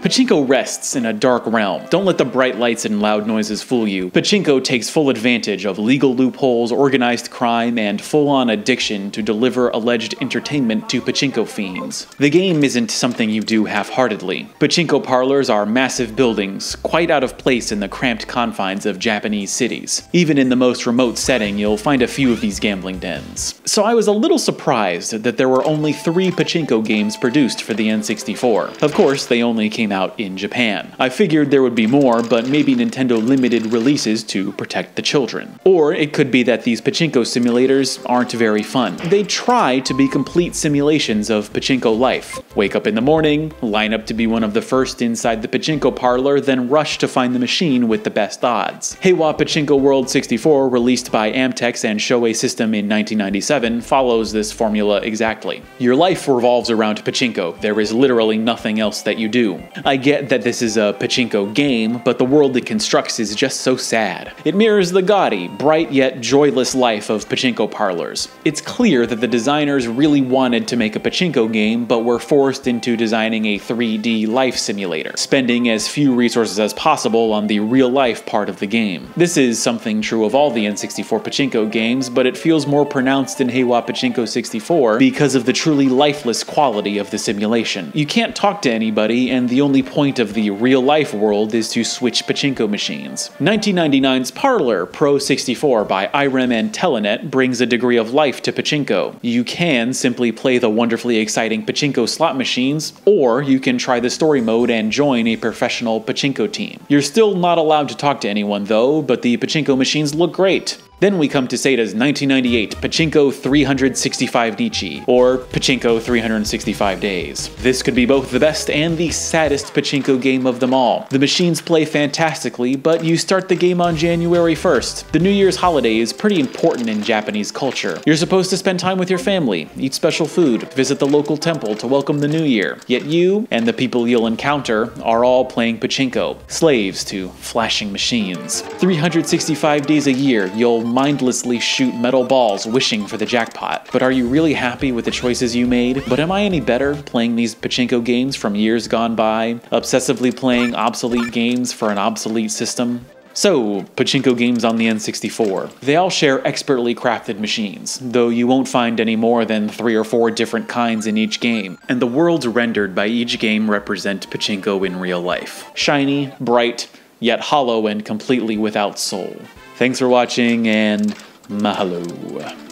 Pachinko rests in a dark realm. Don't let the bright lights and loud noises fool you. Pachinko takes full advantage of legal loopholes, organized crime, and full-on addiction to deliver alleged entertainment to pachinko fiends. The game isn't something you do half-heartedly. Pachinko parlors are massive buildings, quite out of place in the cramped confines of Japanese cities. Even in the most remote setting, you'll find a few of these gambling dens. So I was a little surprised that there were only 3 pachinko games produced for the N64. Of course, they only came out in Japan. I figured there would be more, but maybe Nintendo limited releases to protect the children. Or it could be that these pachinko simulators aren't very fun. They try to be complete simulations of pachinko life. Wake up in the morning, line up to be one of the first inside the pachinko parlor, then rush to find the machine with the best odds. Heiwa Pachinko World 64, released by Amtex and Shoei System in 1997, follows this formula exactly. Your life revolves around pachinko. There is literally nothing else that you do. I get that this is a pachinko game, but the world it constructs is just so sad. It mirrors the gaudy, bright yet joyless life of pachinko parlors. It's clear that the designers really wanted to make a pachinko game, but were forced into designing a 3D life simulator, spending as few resources as possible on the real-life part of the game. This is something true of all the N64 pachinko games, but it feels more pronounced in Heiwa Pachinko 64 because of the truly lifeless quality of the simulation. You can't talk to anybody, and the only point of the real-life world is to switch pachinko machines. 1999's Parlor! Pro 64 by Irem and Telenet brings a degree of life to pachinko. You can simply play the wonderfully exciting pachinko slot machines, or you can try the story mode and join a professional pachinko team. You're still not allowed to talk to anyone though, but the pachinko machines look great. Then we come to Sega's 1998 Pachinko 365 Nichi, or Pachinko 365 Days. This could be both the best and the saddest pachinko game of them all. The machines play fantastically, but you start the game on January 1st. The New Year's holiday is pretty important in Japanese culture. You're supposed to spend time with your family, eat special food, visit the local temple to welcome the new year. Yet you, and the people you'll encounter, are all playing pachinko, slaves to flashing machines. 365 days a year, you'll mindlessly shoot metal balls wishing for the jackpot. But are you really happy with the choices you made? But am I any better playing these pachinko games from years gone by, obsessively playing obsolete games for an obsolete system? So, pachinko games on the N64. They all share expertly crafted machines, though you won't find any more than 3 or 4 different kinds in each game, and the worlds rendered by each game represent pachinko in real life. Shiny, bright, yet hollow and completely without soul. Thanks for watching, and mahalo.